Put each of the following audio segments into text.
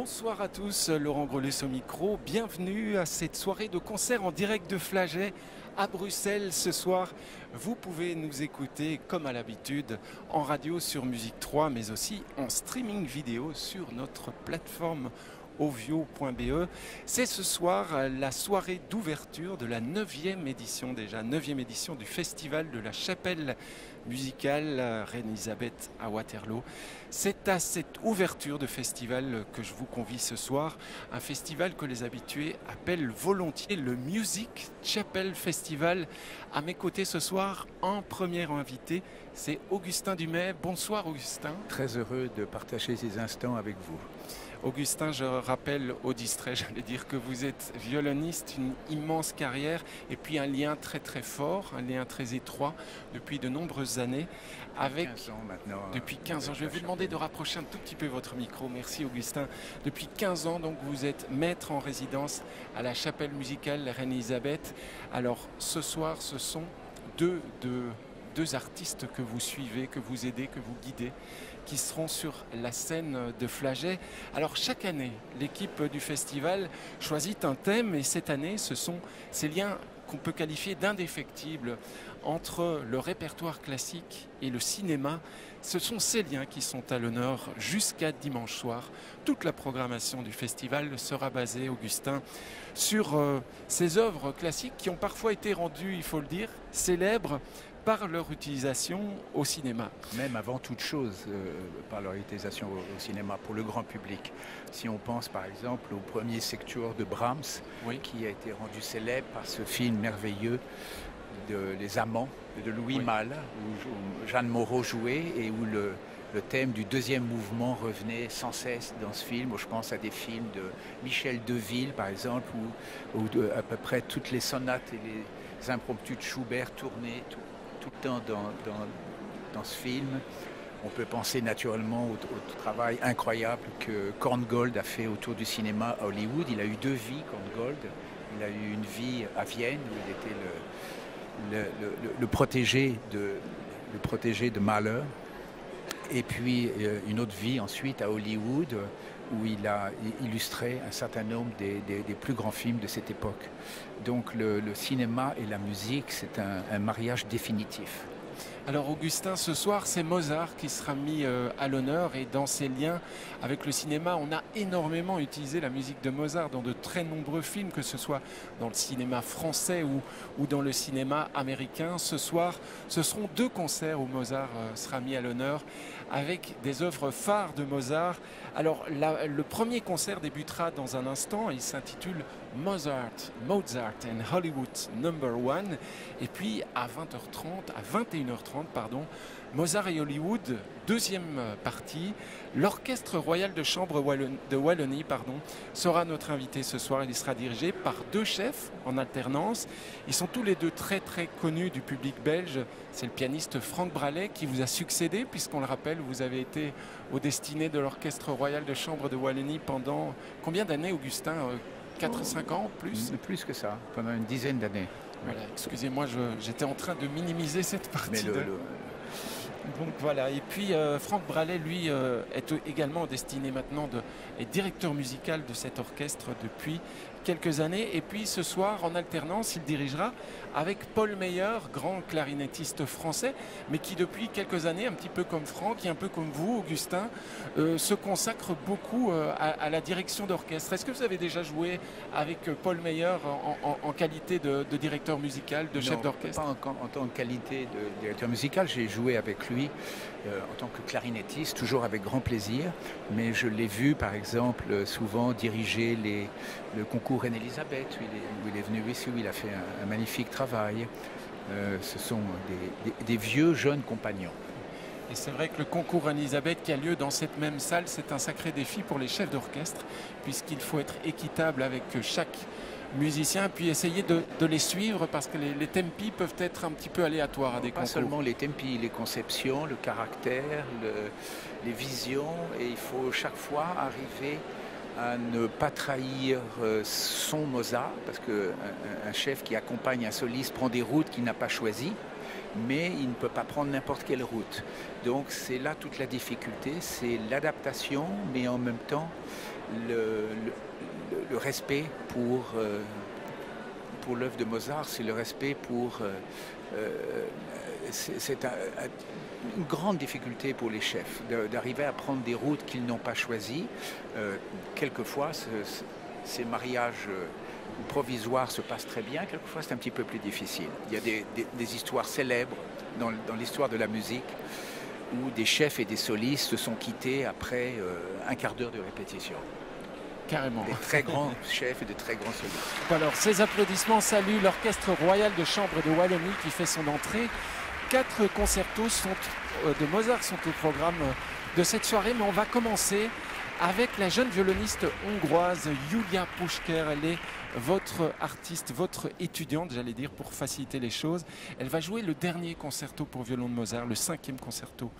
Bonsoir à tous, Laurent Grelus au micro. Bienvenue à cette soirée de concert en direct de Flagey à Bruxelles ce soir. Vous pouvez nous écouter comme à l'habitude en radio sur Musique 3, mais aussi en streaming vidéo sur notre plateforme ovio.be. C'est ce soir la soirée d'ouverture de la 9e édition déjà, 9e édition du Festival de la Chapelle Musicale Reine-Elisabeth à Waterloo. C'est à cette ouverture de festival que je vous convie ce soir, un festival que les habitués appellent volontiers le Music Chapel Festival. À mes côtés ce soir, en premier invité, c'est Augustin Dumay. Bonsoir Augustin. Très heureux de partager ces instants avec vous. Augustin, je rappelle au distrait, j'allais dire, que vous êtes violoniste, une immense carrière et puis un lien très très fort, un lien très étroit depuis de nombreuses années. Avec 15 ans maintenant. Depuis 15 ans, je vais vous demander de rapprocher un tout petit peu votre micro. Merci Augustin. Depuis 15 ans, donc, vous êtes maître en résidence à la Chapelle musicale Reine-Elisabeth. Alors ce soir, ce sont deux artistes que vous suivez, que vous aidez, que vous guidez, qui seront sur la scène de Flagey. Alors chaque année, l'équipe du festival choisit un thème et cette année, ce sont ces liens qu'on peut qualifier d'indéfectibles entre le répertoire classique et le cinéma. Ce sont ces liens qui sont à l'honneur jusqu'à dimanche soir. Toute la programmation du festival sera basée, Augustin, sur ces œuvres classiques qui ont parfois été rendues, il faut le dire, célèbres par leur utilisation au cinéma. Même avant toute chose, par leur utilisation au cinéma, pour le grand public. Si on pense par exemple au premier secteur de Brahms, oui, qui a été rendu célèbre par ce film merveilleux de Les Amants de Louis, oui, Malle, où Jeanne Moreau jouait et où le thème du deuxième mouvement revenait sans cesse dans ce film. Je pense à des films de Michel Deville par exemple, où à peu près toutes les sonates et les impromptus de Schubert tournaient tout le temps dans ce film. On peut penser naturellement au travail incroyable que Korngold a fait autour du cinéma à Hollywood. Il a eu deux vies, Korngold. Il a eu une vie à Vienne où il était le protégé de Mahler. Et puis une autre vie ensuite à Hollywood où il a illustré un certain nombre des plus grands films de cette époque. Donc le cinéma et la musique, c'est un mariage définitif. Alors Augustin, ce soir, c'est Mozart qui sera mis à l'honneur et dans ses liens avec le cinéma, on a énormément utilisé la musique de Mozart dans de très nombreux films, que ce soit dans le cinéma français ou dans le cinéma américain. Ce soir, ce seront deux concerts où Mozart sera mis à l'honneur avec des œuvres phares de Mozart. Alors le premier concert débutera dans un instant, il s'intitule Mozart and Hollywood No. 1. Et puis à 21h30, Mozart et Hollywood, deuxième partie. L'Orchestre Royal de Chambre de Wallonie sera notre invité ce soir. Il sera dirigé par deux chefs en alternance. Ils sont tous les deux très très connus du public belge. C'est le pianiste Franck Braley qui vous a succédé, puisqu'on le rappelle, vous avez été aux destinées de l'Orchestre Royal de Chambre de Wallonie pendant combien d'années, Augustin? 4-5 ans, plus? Plus que ça, pendant une dizaine d'années. Voilà, excusez-moi, j'étais en train de minimiser cette partie. Donc voilà, et puis Franck Braley, lui, est également destiné maintenant, est directeur musical de cet orchestre depuis quelques années. Et puis ce soir, en alternance, il dirigera avec Paul Meyer, grand clarinettiste français, mais qui depuis quelques années, un petit peu comme Franck et un peu comme vous, Augustin, se consacre beaucoup à la direction d'orchestre. Est-ce que vous avez déjà joué avec Paul Meyer en qualité de directeur musical, de chef d'orchestre? Non, pas en tant que qualité de directeur musical. J'ai joué avec lui en tant que clarinettiste, toujours avec grand plaisir, mais je l'ai vu par exemple souvent diriger le concours Reine-Elisabeth, où il est venu ici, où il a fait un magnifique travail. Ce sont des vieux jeunes compagnons. Et c'est vrai que le concours Reine-Elisabeth qui a lieu dans cette même salle, c'est un sacré défi pour les chefs d'orchestre, puisqu'il faut être équitable avec chaque musiciens, puis essayer de les suivre, parce que les tempi peuvent être un petit peu aléatoires à des concours. Pas seulement les tempi, les conceptions, le caractère, les visions, et il faut chaque fois arriver à ne pas trahir son Mozart, parce qu'un chef qui accompagne un soliste prend des routes qu'il n'a pas choisies, mais il ne peut pas prendre n'importe quelle route. Donc c'est là toute la difficulté, c'est l'adaptation, mais en même temps le respect pour l'œuvre de Mozart, c'est le respect pour... c'est une grande difficulté pour les chefs d'arriver à prendre des routes qu'ils n'ont pas choisies. Quelquefois, ces mariages provisoires se passent très bien, quelquefois c'est un petit peu plus difficile. Il y a des histoires célèbres dans l'histoire de la musique où des chefs et des solistes se sont quittés après un quart d'heure de répétition. Carrément. Des très grands chefs et de très grands solistes. Alors, ces applaudissements saluent l'Orchestre Royal de Chambre de Wallonie qui fait son entrée. 4 concertos de Mozart sont au programme de cette soirée, mais on va commencer avec la jeune violoniste hongroise Yulia Pushker. Elle est votre artiste, votre étudiante, j'allais dire, pour faciliter les choses. Elle va jouer le dernier concerto pour violon de Mozart, le 5e concerto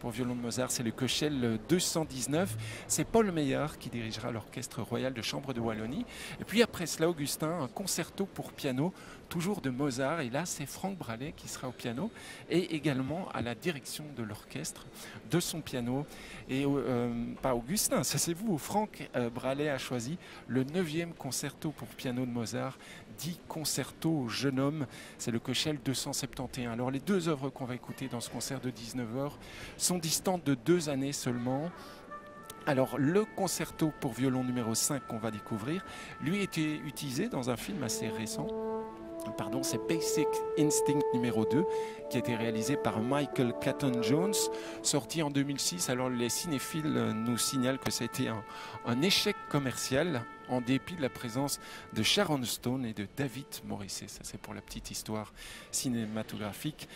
pour violon de Mozart. C'est le Köchel 219. C'est Paul Meyer qui dirigera l'Orchestre Royal de Chambre de Wallonie. Et puis après cela, Augustin, un concerto pour piano, toujours de Mozart. Et là, c'est Franck Braley qui sera au piano et également à la direction de l'orchestre, de son piano. Et pas Augustin, ça c'est vous. Franck Braley a choisi le 9e concerto pour piano de Mozart, 10 concertos au jeune homme, c'est le Köchel 271. Alors les deux œuvres qu'on va écouter dans ce concert de 19h sont distantes de 2 années seulement. Alors le concerto pour violon numéro 5 qu'on va découvrir, lui était utilisé dans un film assez récent. Pardon, c'est Basic Instinct numéro 2 qui a été réalisé par Michael Caton-Jones, sorti en 2006. Alors les cinéphiles nous signalent que ça a été un échec commercial en dépit de la présence de Sharon Stone et de David Morrissey. Ça c'est pour la petite histoire cinématographique.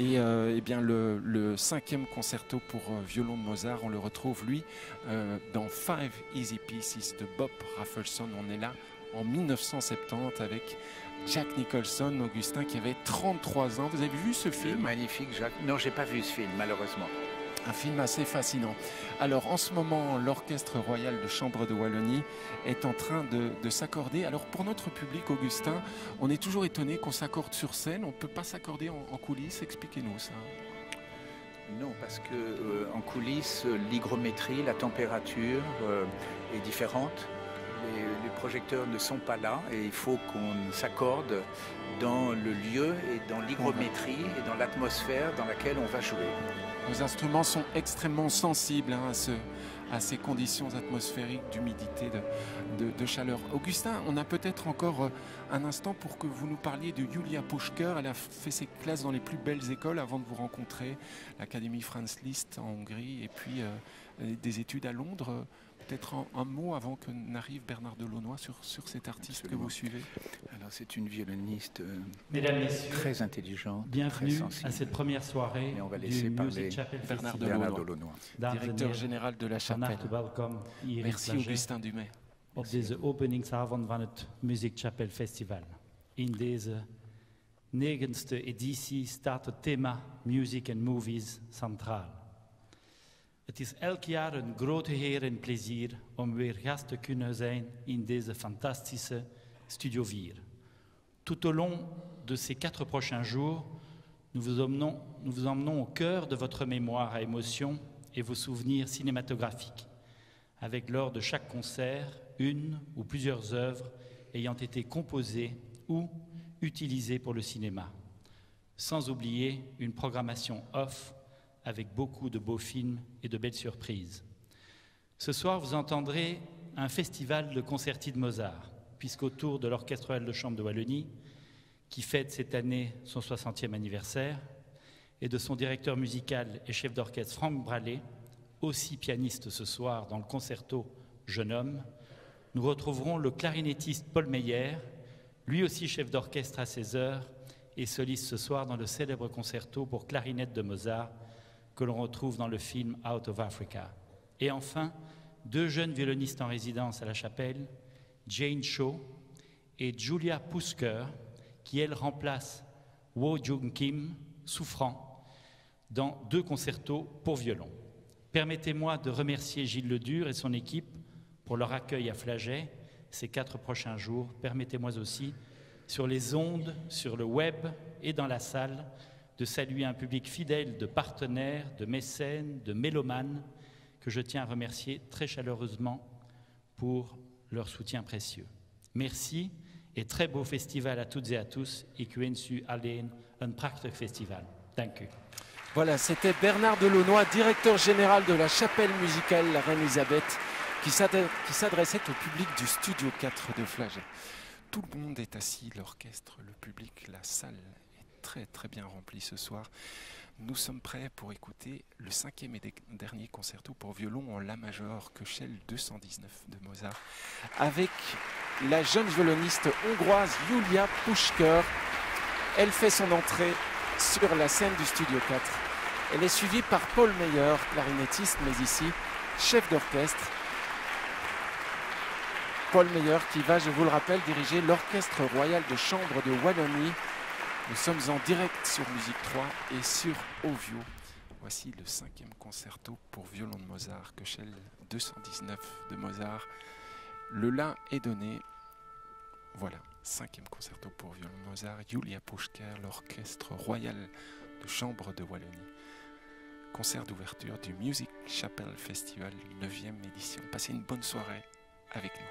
Et bien le 5e concerto pour violon de Mozart, on le retrouve lui dans Five Easy Pieces de Bob Rafelson. On est là en 1970 avec Jack Nicholson, Augustin, qui avait 33 ans. Vous avez vu ce film? Magnifique, Jack. Non, j'ai pas vu ce film, malheureusement. Un film assez fascinant. Alors, en ce moment, l'Orchestre Royal de Chambre de Wallonie est en train de s'accorder. Alors, pour notre public, Augustin, on est toujours étonné qu'on s'accorde sur scène. On ne peut pas s'accorder en coulisses. Expliquez-nous ça. Non, parce que en coulisses, l'hygrométrie, la température est différente. Les projecteurs ne sont pas là et il faut qu'on s'accorde dans le lieu et dans l'hygrométrie et dans l'atmosphère dans laquelle on va jouer. Nos instruments sont extrêmement sensibles à ces conditions atmosphériques d'humidité, de chaleur. Augustin, on a peut-être encore un instant pour que vous nous parliez de Yulia Pushker. Elle a fait ses classes dans les plus belles écoles avant de vous rencontrer, l'Académie Franz Liszt en Hongrie et puis des études à Londres. Peut-être un mot avant que n'arrive Bernard Delannoy sur cet artiste. Absolument. Que vous suivez. Alors c'est une violoniste très intelligente, bienvenue très sensible. À cette première soirée et on va laisser parler Bernard Delannoy, directeur général de la Chapelle. Merci Augustin Dumay. Op deze openingsavond van het Music Chapel Festival. In deze 9e editie staat het thema Music and Movies centraal. Het is elk jaar een grote eer en plezier om weer gast te kunnen zijn in deze fantastische Studio 4. Tout au long de ces 4 prochains jours, nous vous emmenons au cœur de votre mémoire à émotion et vos souvenirs cinématographiques, avec lors de chaque concert, une ou plusieurs œuvres ayant été composées ou utilisées pour le cinéma. Sans oublier une programmation off, avec beaucoup de beaux films et de belles surprises. Ce soir, vous entendrez un festival de concerti de Mozart, puisqu'autour de l'Orchestre Royal de Chambre de Wallonie, qui fête cette année son 60e anniversaire, et de son directeur musical et chef d'orchestre Franck Braley, aussi pianiste ce soir dans le concerto Jeune Homme, nous retrouverons le clarinettiste Paul Meyer, lui aussi chef d'orchestre à 16 heures, et soliste ce soir dans le célèbre concerto pour clarinette de Mozart, que l'on retrouve dans le film Out of Africa. Et enfin, 2 jeunes violonistes en résidence à la Chapelle, Jane Cho et Yulia Pushker, qui elle remplace Woo Jung Kim, souffrant, dans 2 concertos pour violon. Permettez-moi de remercier Gilles Ledur et son équipe pour leur accueil à Flagey ces 4 prochains jours. Permettez-moi aussi, sur les ondes, sur le web et dans la salle, de saluer un public fidèle de partenaires, de mécènes, de mélomanes, que je tiens à remercier très chaleureusement pour leur soutien précieux. Merci et très beau festival à toutes et à tous. Ik wens u allen een prachtig festival. Dank u. Voilà, c'était Bernard Delannoy, directeur général de la Chapelle Musicale Reine-Elisabeth, qui s'adressait au public du Studio 4 de Flagey. Tout le monde est assis, l'orchestre, le public, la salle est très bien remplie ce soir. Nous sommes prêts pour écouter le 5e et dernier concerto pour violon en la major, Köchel 219 de Mozart, avec la jeune violoniste hongroise Yulia Pushker. Elle fait son entrée sur la scène du Studio 4. Elle est suivie par Paul Meyer, clarinettiste, mais ici chef d'orchestre. Paul Meyer qui va, je vous le rappelle, diriger l'Orchestre Royal de Chambre de Wallonie. Nous sommes en direct sur Musique 3 et sur Ovio. Voici le 5e concerto pour violon de Mozart, Köchel 219 de Mozart. Le la est donné. Voilà, 5e concerto pour violon de Mozart, Yulia Pushker, l'Orchestre Royal de Chambre de Wallonie. Concert d'ouverture du Music Chapel Festival, 9e édition. Passez une bonne soirée avec nous.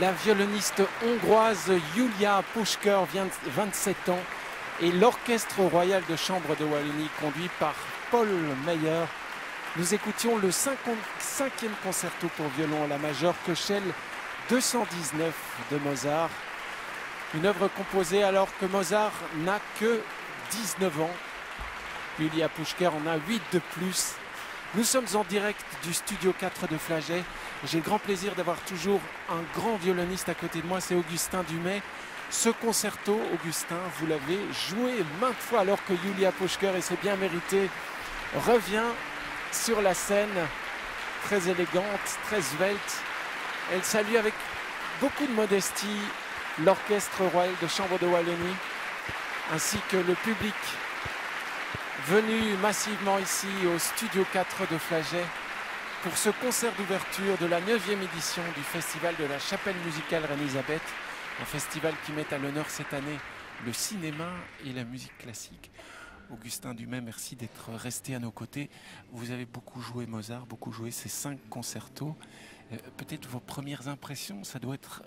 La violoniste hongroise Yulia Pushker, 27 ans, et l'Orchestre Royal de Chambre de Wallonie, conduit par Paul Meyer. Nous écoutions le 55e concerto pour violon à la majeure, Köchel 219 de Mozart. Une œuvre composée alors que Mozart n'a que 19 ans. Yulia Pushker en a 8 de plus. Nous sommes en direct du Studio 4 de Flagey. J'ai le grand plaisir d'avoir toujours un grand violoniste à côté de moi, c'est Augustin Dumay. Ce concerto, Augustin, vous l'avez joué maintes fois alors que Yulia Pushker, et c'est bien mérité, revient sur la scène, très élégante, très svelte. Elle salue avec beaucoup de modestie l'Orchestre Royal de Chambre de Wallonie, ainsi que le public venu massivement ici au Studio 4 de Flagey pour ce concert d'ouverture de la 9e édition du Festival de la Chapelle Musicale Reine-Elisabeth, un festival qui met à l'honneur cette année le cinéma et la musique classique. Augustin Dumay, merci d'être resté à nos côtés. Vous avez beaucoup joué Mozart, beaucoup joué ces 5 concertos. Peut-être vos premières impressions, ça doit être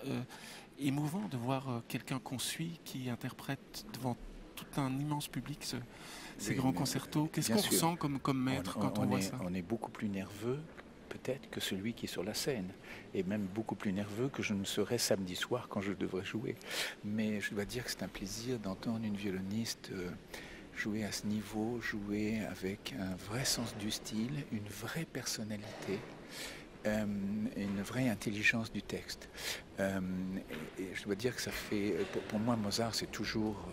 émouvant de voir quelqu'un qu'on suit qui interprète devant tout un immense public ces grands concertos. Qu'est-ce qu'on ressent comme maître quand on voit ça? On est beaucoup plus nerveux peut-être que celui qui est sur la scène, et même beaucoup plus nerveux que je ne serais samedi soir quand je devrais jouer. Mais je dois dire que c'est un plaisir d'entendre une violoniste jouer à ce niveau, jouer avec un vrai sens du style, une vraie personnalité, une vraie intelligence du texte. Et je dois dire que ça fait, pour moi, Mozart, c'est toujours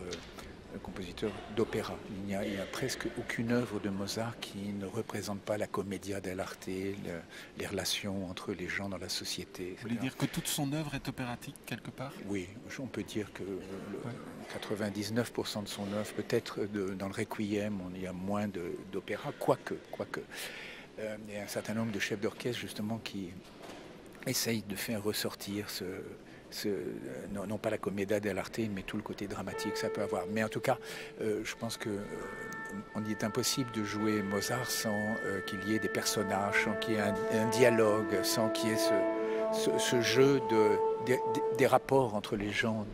un compositeur d'opéra. Il n'y a presque aucune œuvre de Mozart qui ne représente pas la commedia dell'arte, les relations entre les gens dans la société, etc. Vous voulez dire que toute son œuvre est opératique quelque part? Oui, on peut dire que 99% de son œuvre, peut-être dans le Requiem, il y a moins d'opéra, quoique. Il y a un certain nombre de chefs d'orchestre justement qui essayent de faire ressortir non pas la commedia dell'arte, mais tout le côté dramatique que ça peut avoir. Mais en tout cas, je pense que on y est impossible de jouer Mozart sans qu'il y ait des personnages, sans qu'il y ait un dialogue, sans qu'il y ait ce jeu des rapports entre les gens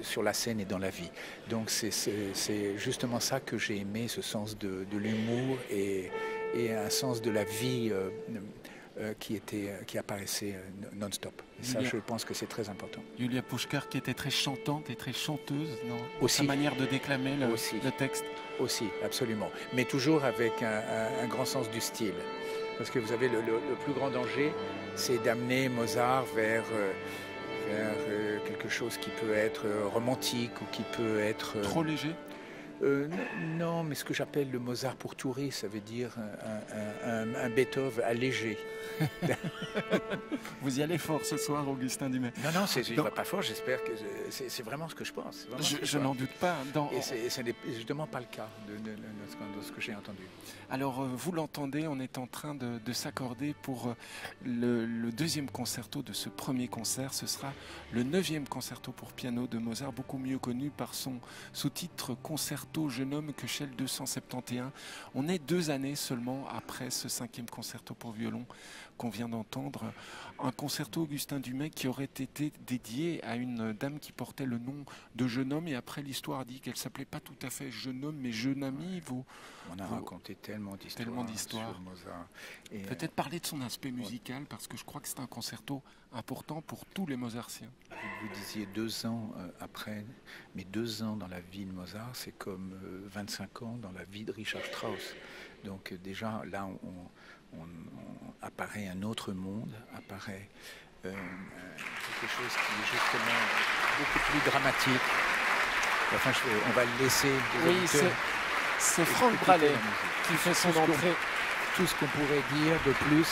sur la scène et dans la vie. Donc c'est justement ça que j'ai aimé, ce sens de l'humour et un sens de la vie qui apparaissait non-stop. Ça, je pense que c'est très important. Yulia Pushker, qui était très chantante et très chanteuse dans sa manière de déclamer le texte. Aussi, absolument. Mais toujours avec un grand sens du style. Parce que vous avez le plus grand danger, c'est d'amener Mozart vers quelque chose qui peut être romantique ou qui peut être... Trop léger? Non, mais ce que j'appelle le Mozart pour tourer, ça veut dire un Beethoven allégé. Vous y allez fort ce soir, Augustin Dumay. Non, je ne vais pas fort, j'espère que c'est vraiment ce que je pense. Je n'en doute pas. Et ce n'est justement pas le cas de ce que j'ai entendu. Alors, vous l'entendez, on est en train de s'accorder pour le 2e concerto de ce 1er concert. Ce sera le 9e concerto pour piano de Mozart, beaucoup mieux connu par son sous-titre « Concerto jeune homme Köchel 271 ». On est 2 années seulement après ce 5e concerto pour violon qu'on vient d'entendre. Un concerto, Augustin Dumay, qui aurait été dédié à une dame qui portait le nom de jeune homme, et après l'histoire dit qu'elle s'appelait pas tout à fait jeune homme mais jeune amie. On a raconté tellement d'histoires sur Mozart. Peut-être parler de son aspect musical, parce que je crois que c'est un concerto important pour tous les Mozartiens. Vous disiez 2 ans après, mais 2 ans dans la vie de Mozart, c'est comme 25 ans dans la vie de Richard Strauss. Donc déjà là, on apparaît un autre monde, apparaît quelque chose qui est justement beaucoup plus dramatique. Enfin, on va le laisser. Oui, c'est Franck Braley qui fait son entrée. Tout ce qu'on pourrait dire de plus,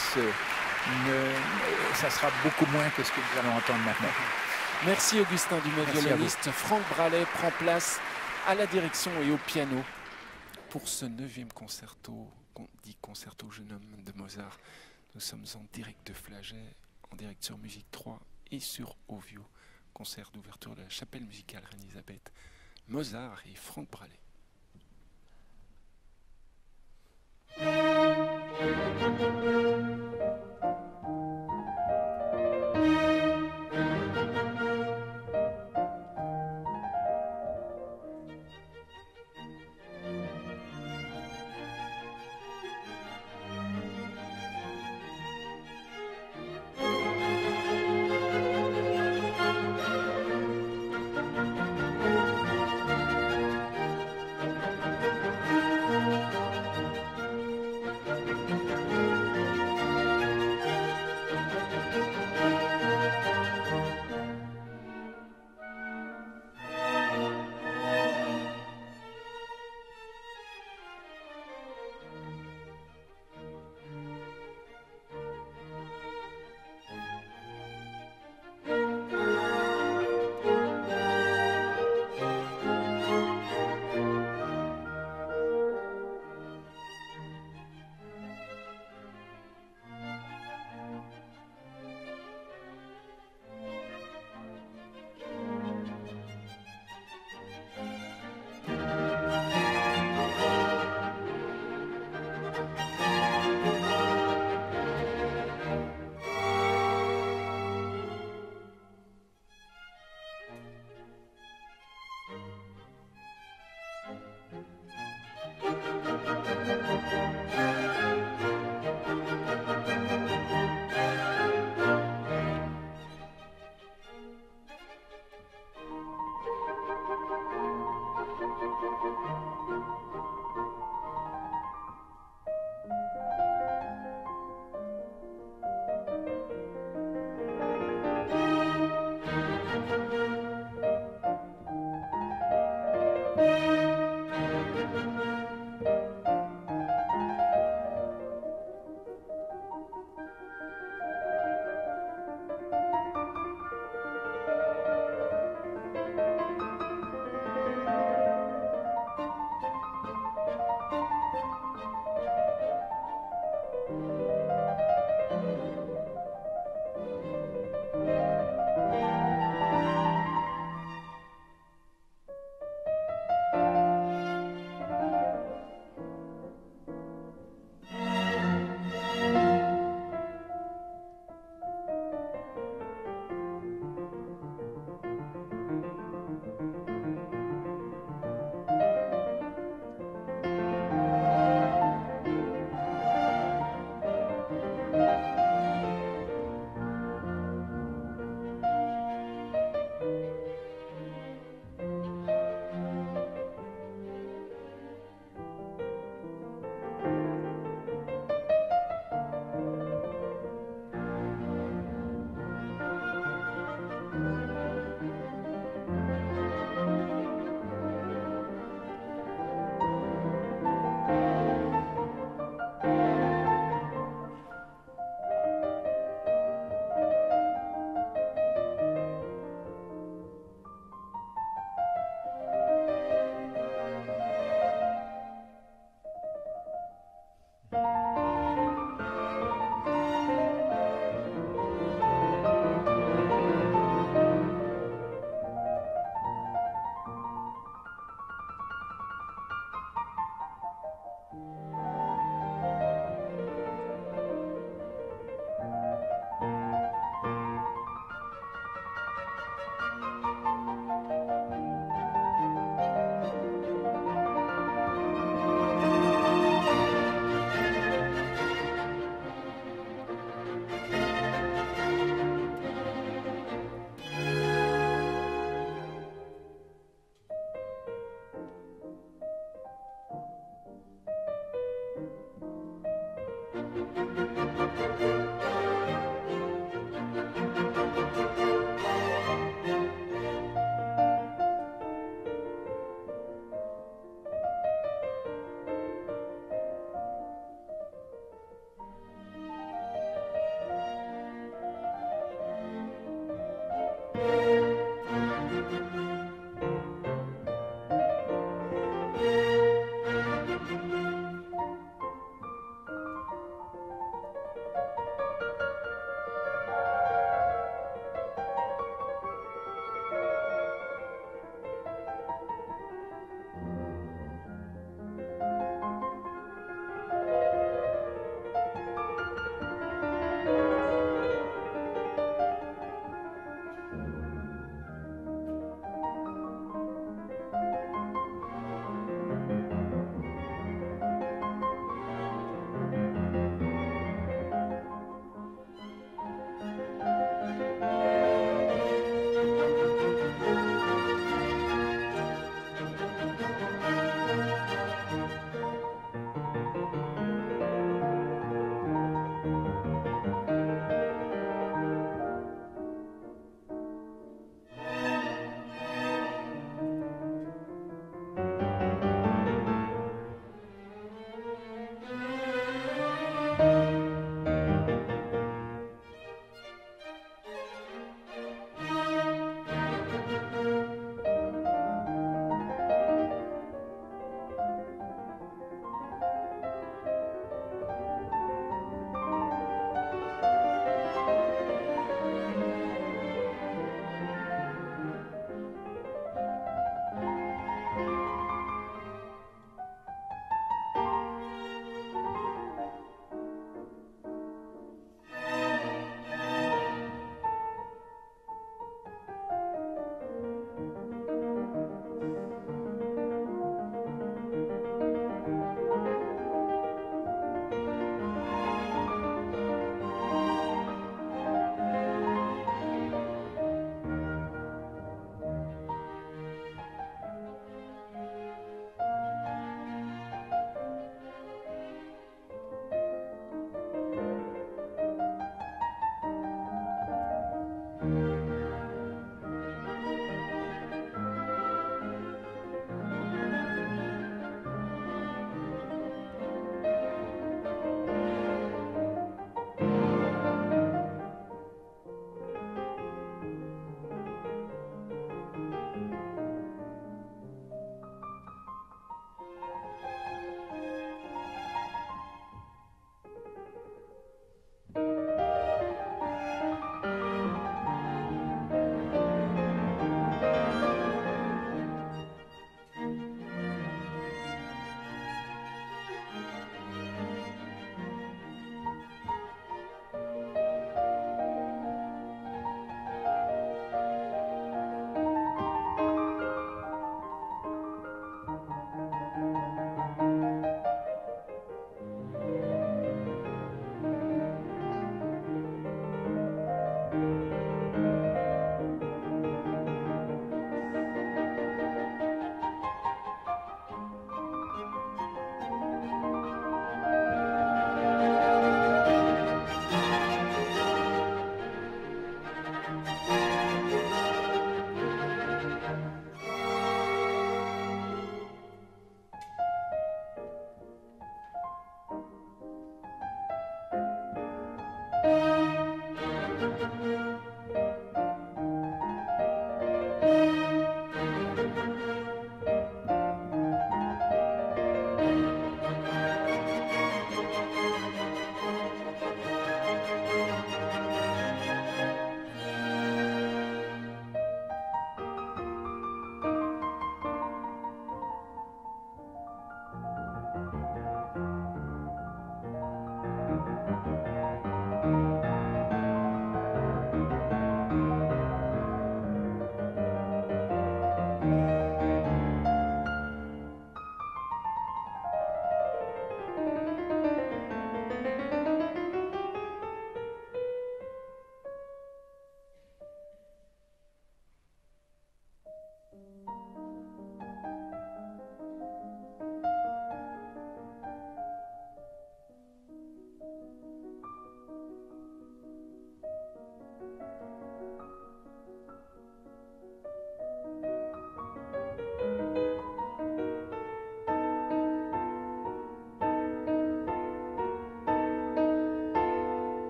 ça sera beaucoup moins que ce que nous allons entendre maintenant. Merci Augustin Dumay, violoniste. Franck Braley prend place à la direction et au piano pour ce 9e concerto, dit concerto jeune homme de Mozart. Nous sommes en direct de Flagey, en direct sur Musique 3 et sur Ovio, concert d'ouverture de la Chapelle musicale Reine-Elisabeth. Mozart et Franck Braley.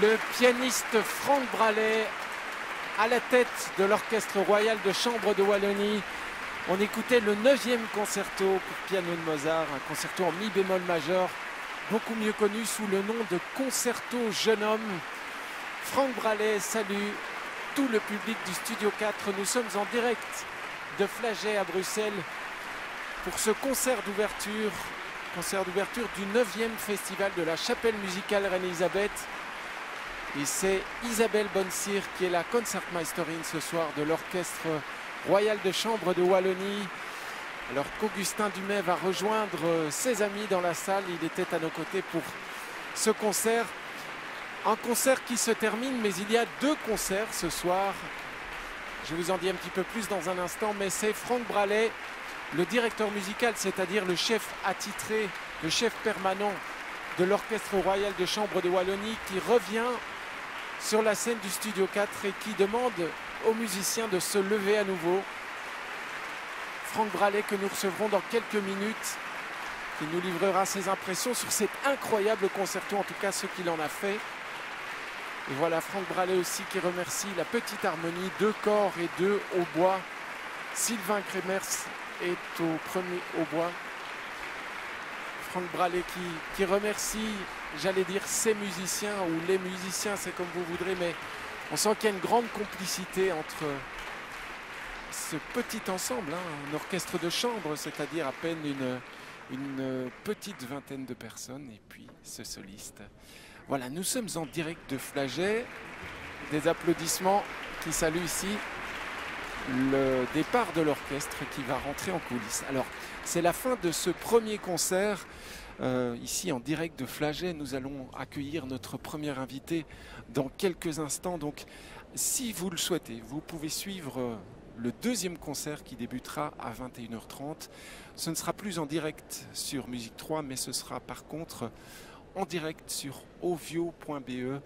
Le pianiste Franck Braley à la tête de l'Orchestre Royal de Chambre de Wallonie. On écoutait le 9e concerto pour piano de Mozart, un concerto en mi bémol majeur, beaucoup mieux connu sous le nom de Concerto Jeune Homme. Franck Braley salue tout le public du Studio 4. Nous sommes en direct de Flagey à Bruxelles pour ce concert d'ouverture du 9e Festival de la Chapelle Musicale Reine-Elisabeth. Et c'est Isabelle Bonnecyr qui est la Concertmeisterin ce soir de l'Orchestre Royal de Chambre de Wallonie. Alors qu'Augustin Dumay va rejoindre ses amis dans la salle, il était à nos côtés pour ce concert. Un concert qui se termine, mais il y a deux concerts ce soir. Je vous en dis un petit peu plus dans un instant, mais c'est Franck Braley, le directeur musical, c'est-à-dire le chef attitré, le chef permanent de l'Orchestre Royal de Chambre de Wallonie, qui revient sur la scène du Studio 4 et qui demande aux musiciens de se lever à nouveau. Franck Braley, que nous recevrons dans quelques minutes, qui nous livrera ses impressions sur cet incroyable concerto, en tout cas ce qu'il en a fait. Et voilà Franck Braley aussi qui remercie la petite harmonie, deux corps et deux au bois. Sylvain Kremers est au premier au bois. Franck Braley qui remercie, j'allais dire, ses musiciens ou les musiciens, c'est comme vous voudrez, mais on sent qu'il y a une grande complicité entre ce petit ensemble, hein, un orchestre de chambre, c'est-à-dire à peine une petite vingtaine de personnes, et puis ce soliste. Voilà, nous sommes en direct de Flagey. Des applaudissements qui saluent ici le départ de l'orchestre qui va rentrer en coulisses. Alors, c'est la fin de ce premier concert. Ici en direct de Flagey, nous allons accueillir notre premier invité dans quelques instants. Donc, si vous le souhaitez, vous pouvez suivre le deuxième concert qui débutera à 21h30. Ce ne sera plus en direct sur Musique 3, mais ce sera par contre en direct sur ovio.be.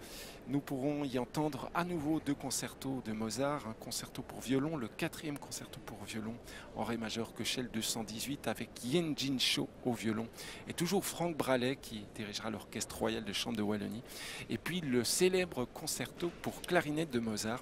Nous pourrons y entendre à nouveau deux concertos de Mozart, un concerto pour violon, le 4e concerto pour violon en ré majeur Köchel 218 avec Yen Jin Cho au violon et toujours Franck Braley qui dirigera l'Orchestre Royal de Chambre de Wallonie, et puis le célèbre concerto pour clarinette de Mozart.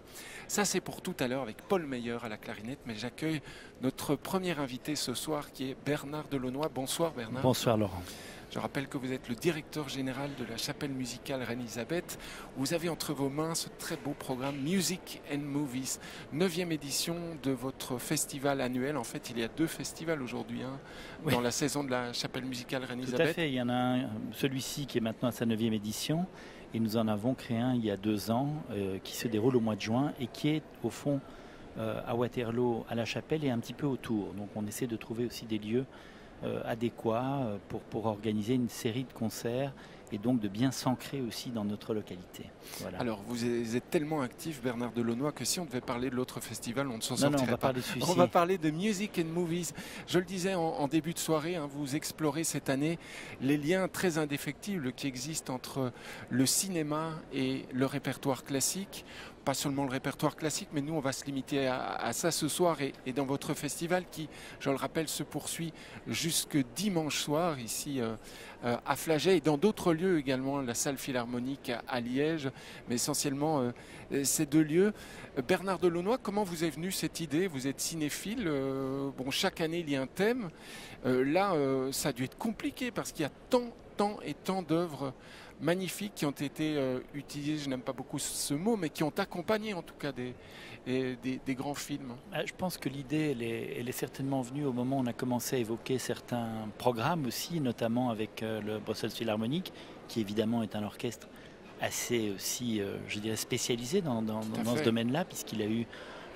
Ça c'est pour tout à l'heure avec Paul Meyer à la clarinette, mais j'accueille notre premier invité ce soir qui est Bernard Delannoy. Bonsoir Bernard. Bonsoir Laurent. Je rappelle que vous êtes le directeur général de la Chapelle Musicale Reine-Elisabeth. Vous avez entre vos mains ce très beau programme Music and Movies, 9e édition de votre festival annuel. En fait, il y a deux festivals aujourd'hui, hein, oui, dans la saison de la Chapelle Musicale Reine-Elisabeth. Tout à fait, il y en a un, celui-ci qui est maintenant à sa 9e édition, et nous en avons créé un il y a 2 ans qui se déroule au mois de juin et qui est au fond à Waterloo, à la Chapelle et un petit peu autour. Donc on essaie de trouver aussi des lieux adéquat pour organiser une série de concerts et donc de bien s'ancrer aussi dans notre localité. Voilà. Alors vous êtes tellement actif Bernard Delannoy que si on devait parler de l'autre festival, on ne s'en sortirait pas. On va parler de Music and Movies. Je le disais en début de soirée, hein, vous explorez cette année les liens très indéfectibles qui existent entre le cinéma et le répertoire classique. Pas seulement le répertoire classique, mais nous on va se limiter à ça ce soir et dans votre festival qui, je le rappelle, se poursuit jusque dimanche soir ici à Flagey et dans d'autres lieux également, la salle philharmonique à Liège, mais essentiellement ces deux lieux. Bernard Delannoy, comment vous est venue cette idée? Vous êtes cinéphile, bon, chaque année il y a un thème, là ça a dû être compliqué parce qu'il y a tant d'œuvres magnifiques qui ont été utilisées, je n'aime pas beaucoup ce mot, mais qui ont accompagné en tout cas des grands films. Je pense que l'idée, elle est certainement venue au moment où on a commencé à évoquer certains programmes aussi, notamment avec le Brussels Philharmonic, qui évidemment est un orchestre assez aussi, je dirais, spécialisé dans ce domaine-là, puisqu'il a eu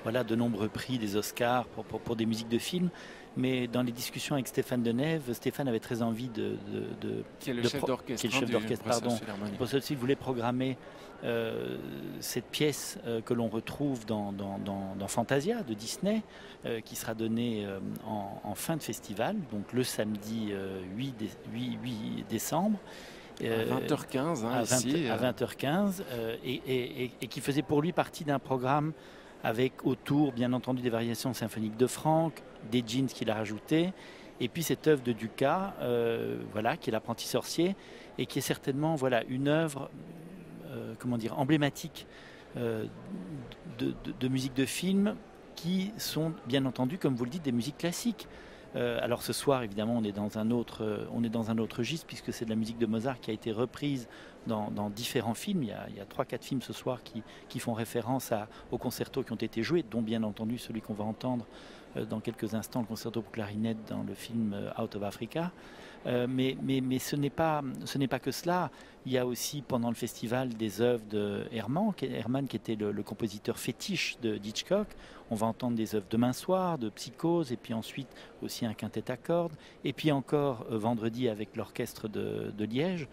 voilà, de nombreux prix, des Oscars pour des musiques de films. Mais dans les discussions avec Stéphane Denève, Stéphane avait très envie qui est le chef d'orchestre, pardon. Il voulait programmer cette pièce que l'on retrouve dans Fantasia de Disney, qui sera donnée en fin de festival, donc le samedi 8 décembre. À 20h15, hein, ici. À 20h15, et qui faisait pour lui partie d'un programme avec autour, bien entendu, des variations symphoniques de Franck, des jeans qu'il a rajoutés, et puis cette œuvre de Ducas, voilà, qui est l'apprenti sorcier, et qui est certainement voilà, une œuvre comment dire, emblématiques de musique de film qui sont bien entendu, comme vous le dites, des musiques classiques. Alors ce soir, évidemment, on est dans un autre, registre, puisque c'est de la musique de Mozart qui a été reprise dans différents films. Il y a 3-4 films ce soir qui font référence aux concertos qui ont été joués, dont bien entendu celui qu'on va entendre dans quelques instants, le concerto pour clarinette dans le film Out of Africa. Mais ce n'est pas que cela. Il y a aussi pendant le festival des œuvres de Herman qui était le compositeur fétiche de Hitchcock. On va entendre des œuvres demain soir, de Psychose, et puis ensuite aussi un quintet à cordes, et puis encore vendredi avec l'orchestre de Liège.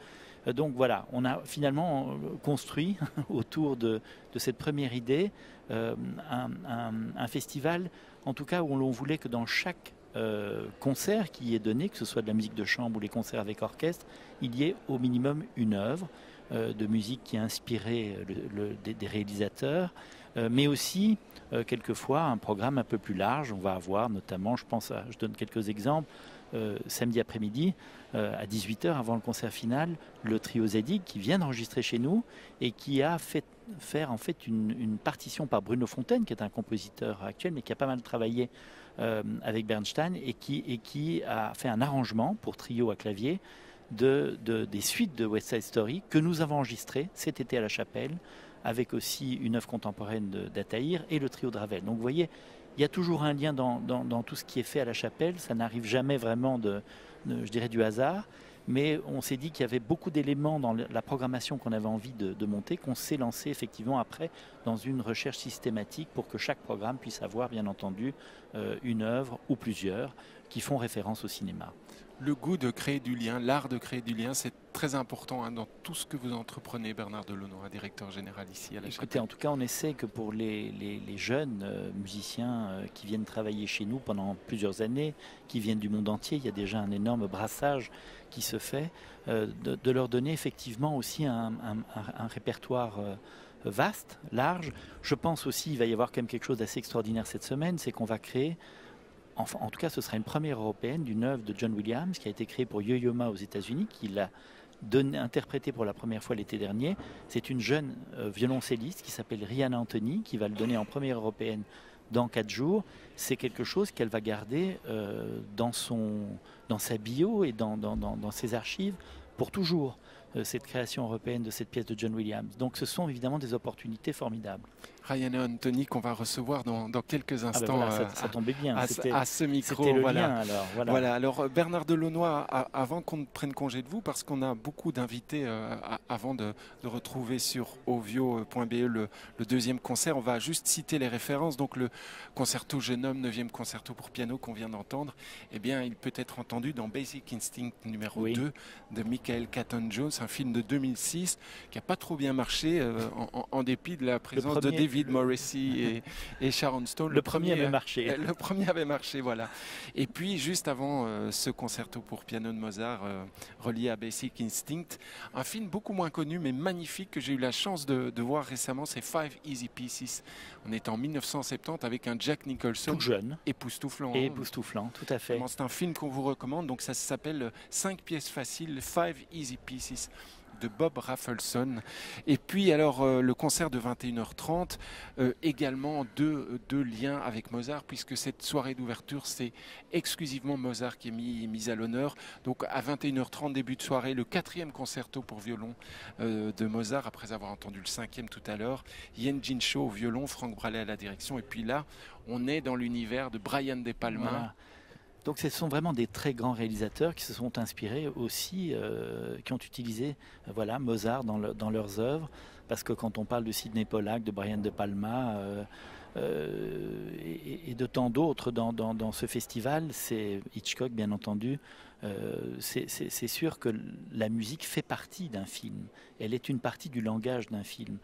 Donc voilà, on a finalement construit autour de cette première idée un festival, en tout cas où l'on voulait que dans chaque concert qui y est donné, que ce soit de la musique de chambre ou les concerts avec orchestre, il y ait au minimum une œuvre de musique qui a inspiré des réalisateurs, mais aussi quelquefois un programme un peu plus large. On va avoir notamment, je donne quelques exemples, samedi après-midi à 18h avant le concert final, le trio Zadig qui vient d'enregistrer chez nous et qui a fait faire en fait une partition par Bruno Fontaine, qui est un compositeur actuel mais qui a pas mal travaillé avec Bernstein et qui a fait un arrangement pour trio à clavier des suites de West Side Story que nous avons enregistrées cet été à la Chapelle, avec aussi une œuvre contemporaine d'Ataïr et le trio de Ravel. Donc vous voyez, il y a toujours un lien dans tout ce qui est fait à la Chapelle. Ça n'arrive jamais vraiment je dirais, du hasard. Mais on s'est dit qu'il y avait beaucoup d'éléments dans la programmation qu'on avait envie de monter, qu'on s'est lancé effectivement après dans une recherche systématique pour que chaque programme puisse avoir, bien entendu, une œuvre ou plusieurs qui font référence au cinéma. Le goût de créer du lien, l'art de créer du lien, c'est très important dans tout ce que vous entreprenez, Bernard Delannoy, directeur général ici à la Chapelle. Écoutez, en tout cas, on essaie que pour les jeunes musiciens qui viennent travailler chez nous pendant plusieurs années, qui viennent du monde entier, il y a déjà un énorme brassage qui se fait, de leur donner effectivement aussi un répertoire vaste, large. Je pense aussi qu'il va y avoir quand même quelque chose d'assez extraordinaire cette semaine, c'est qu'on va créer, en tout cas ce sera une première européenne, d'une œuvre de John Williams qui a été créée pour Yo-Yo Ma aux États-Unis, qui l'a interprétée pour la première fois l'été dernier. C'est une jeune violoncelliste qui s'appelle Rhiannon Anthony qui va le donner en première européenne dans 4 jours. C'est quelque chose qu'elle va garder dans sa bio et dans ses archives pour toujours, cette création européenne de cette pièce de John Williams. Donc ce sont évidemment des opportunités formidables. Rhiannon Anthony qu'on va recevoir dans quelques instants. Ah ben voilà, ça tombait bien, à ce micro. C'était le lien, alors, voilà. Alors Bernard Delannoy, avant qu'on prenne congé de vous, parce qu'on a beaucoup d'invités avant de retrouver sur ovio.be le deuxième concert, on va juste citer les références. Donc le concerto Jeune Homme, 9e concerto pour piano qu'on vient d'entendre, eh bien il peut être entendu dans Basic Instinct numéro 2 de Michael Caton-Jones, un film de 2006 qui n'a pas trop bien marché en dépit de la présence de David Morrissey et Sharon Stone. Le premier avait marché. Le premier avait marché, voilà. Et puis juste avant ce concerto pour piano de Mozart relié à Basic Instinct, un film beaucoup moins connu mais magnifique que j'ai eu la chance de voir récemment, c'est Five Easy Pieces. On est en 1970 avec un Jack Nicholson. Tout jeune. Époustouflant. Et époustouflant, tout à fait. C'est un film qu'on vous recommande, donc ça s'appelle 5 pièces faciles, Five Easy Pieces, de Bob Rafelson. Et puis alors le concert de 21h30, également deux liens avec Mozart, puisque cette soirée d'ouverture, c'est exclusivement Mozart qui est mis à l'honneur. Donc à 21h30, début de soirée, le 4e concerto pour violon de Mozart, après avoir entendu le 5e tout à l'heure, Yen Jin Cho au violon, Franck Braley à la direction, et puis là on est dans l'univers de Brian De Palma. Voilà. Donc ce sont vraiment des très grands réalisateurs qui se sont inspirés aussi, qui ont utilisé voilà, Mozart dans leurs œuvres, parce que quand on parle de Sidney Pollack, de Brian De Palma et de tant d'autres dans ce festival, c'est Hitchcock bien entendu, c'est sûr que la musique fait partie d'un film, elle est une partie du langage d'un film.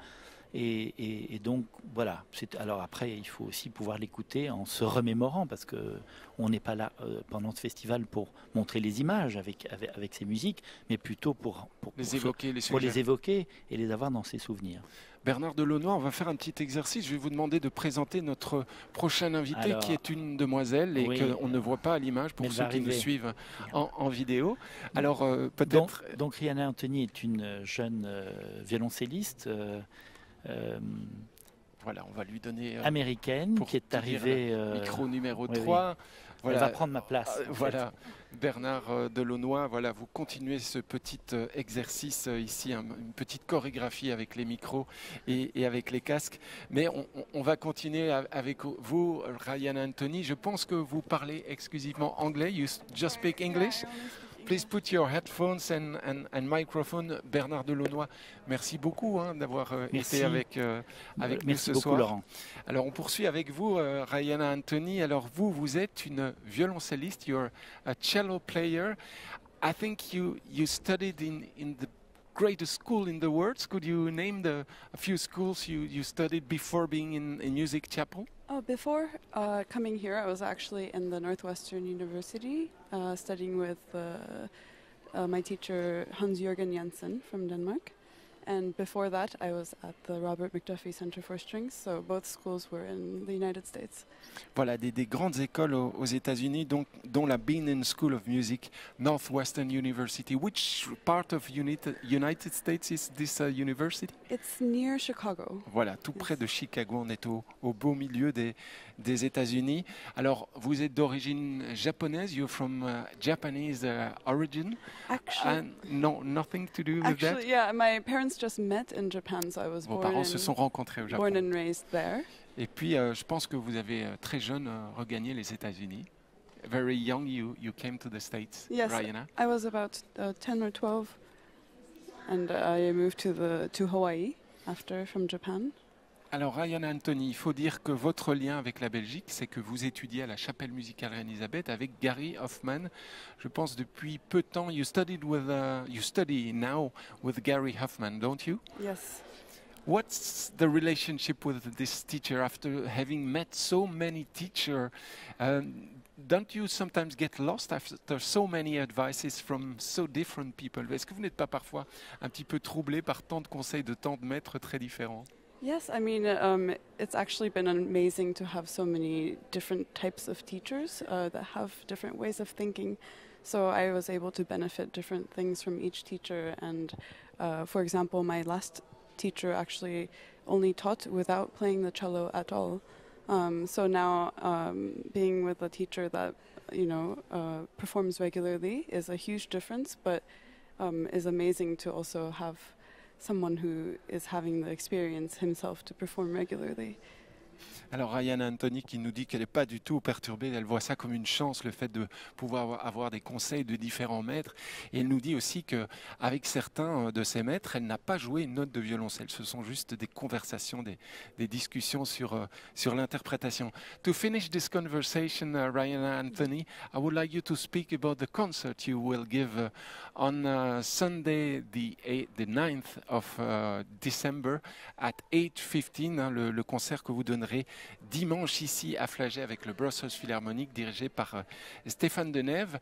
Et donc voilà, alors après il faut aussi pouvoir l'écouter en se remémorant, parce qu'on n'est pas là pendant ce festival pour montrer les images avec ces musiques, mais plutôt pour les évoquer et les avoir dans ses souvenirs. Bernard Delannoy, on va faire un petit exercice. Je vais vous demander de présenter notre prochaine invitée, alors, qui est une demoiselle et qu'on ne voit pas à l'image pour ceux qui nous suivent en vidéo. Alors peut-être. Donc Rhiannon Anthony est une jeune violoncelliste. Voilà, on va lui donner. Américaine, qui est arrivée. Micro numéro 3. Oui. Voilà. Elle va prendre ma place. Voilà. Bernard Delannoy, voilà, vous continuez ce petit exercice ici, une petite chorégraphie avec les micros et avec les casques. Mais on va continuer avec vous, Rhiannon Anthony. Je pense que vous parlez exclusivement anglais. You just speak English? Please put your headphones and microphone. Bernard Delannoy, merci beaucoup d'avoir été avec nous ce soir. Merci beaucoup, Laurent. Alors on poursuit avec vous, Rhiannon Anthony. Alors vous êtes une violoncelliste. You're a cello player. I think you studied in the greatest school in the world. Could you name a few schools you studied before being in Music Chapel? Before coming here, I was actually in the Northwestern University, studying with my teacher Hans-Jürgen Jensen from Denmark. And before that, I was at the Robert McDuffie Center for Strings, so both schools were in the United States. Voilà, des grandes écoles aux États-Unis, donc dont la Benin School of Music, Northwestern University. Which part of United States is this university? It's near Chicago. Voilà, tout près de Chicago, on est au beau milieu des États-Unis. Alors, vous êtes d'origine japonaise. You're from Japanese origin. Actually, no, nothing to do with that. Yeah, my parents just met in Japan, so I was born and raised there. Et puis, je pense que vous avez très jeune regagné les États-Unis. Very young, you came to the States, yes, Rhiannon. I was about 10 or 12, and I moved to Hawaii after from Japan. Alors, Rhiannon Anthony, il faut dire que votre lien avec la Belgique, c'est que vous étudiez à la Chapelle Musicale Reine-Elisabeth avec Gary Hoffman. Je pense depuis peu de temps, you study now with Gary Hoffman, don't you? Yes. What's the relationship with this teacher after having met so many teachers? Don't you sometimes get lost after so many advices from so different people? Est-ce que vous n'êtes pas parfois un petit peu troublé par tant de conseils de tant de maîtres très différents? Yes, I mean, it's actually been amazing to have so many different types of teachers that have different ways of thinking. So I was able to benefit different things from each teacher. And for example, my last teacher actually only taught without playing the cello at all. So now being with a teacher that, performs regularly is a huge difference, but is amazing to also have someone who is having the experience himself to perform regularly. Alors Rhiannon Anthony qui nous dit qu'elle n'est pas du tout perturbée, elle voit ça comme une chance, le fait de pouvoir avoir des conseils de différents maîtres. Et elle nous dit aussi qu'avec certains de ses maîtres, elle n'a pas joué une note de violoncelle. Ce sont juste des conversations, des discussions sur l'interprétation. To finish this conversation, Rhiannon Anthony, I would like you to speak about the concert you will give on Sunday the 9th of December at 8:15, le concert que vous donnerez dimanche ici à Flagey avec le Brussels Philharmonic dirigé par Stéphane Denève.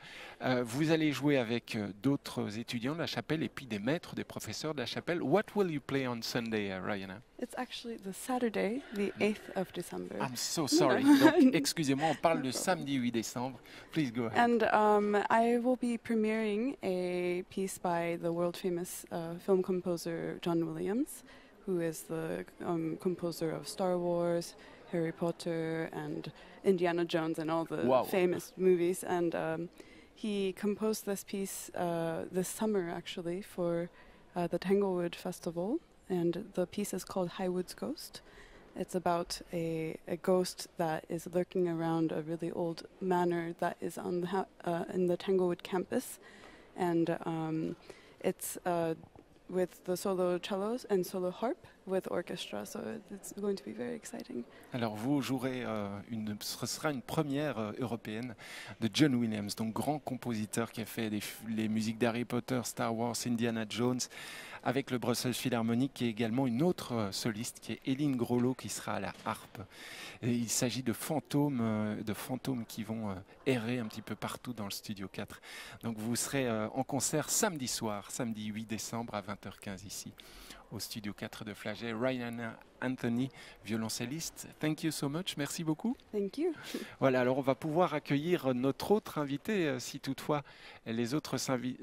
Vous allez jouer avec d'autres étudiants de la chapelle et puis des maîtres, des professeurs de la chapelle. What will you play on Sunday, Rhiannon? It's actually the Saturday, the 8th of December. I'm so sorry. Donc, excusez-moi, on parle de samedi 8 décembre. Please go ahead. And I will be premiering a piece by the world famous film composer John Williams, who is the composer of Star Wars, Harry Potter, and Indiana Jones, and all the famous movies. And he composed this piece this summer, actually, for the Tanglewood Festival. And the piece is called Highwood's Ghost. It's about a ghost that is lurking around a really old manor that is on in the Tanglewood campus. And it's... with the solo cellos and solo harp with orchestra, so it's going to be very exciting. Alors vous jouerez ce sera une première européenne de John Williams, donc grand compositeur qui a fait les musiques d'Harry Potter, Star Wars, Indiana Jones. avec le Brussels Philharmonic et également une autre soliste qui est Hélène Grolot qui sera à la harpe. Et il s'agit de fantômes qui vont errer un petit peu partout dans le Studio 4. Donc vous serez en concert samedi soir, samedi 8 décembre à 20h15 ici au Studio 4 de Flagey. Rhiannon Anthony, violoncelliste, thank you so much, merci beaucoup. Thank you. Voilà, alors on va pouvoir accueillir notre autre invité, si toutefois les autres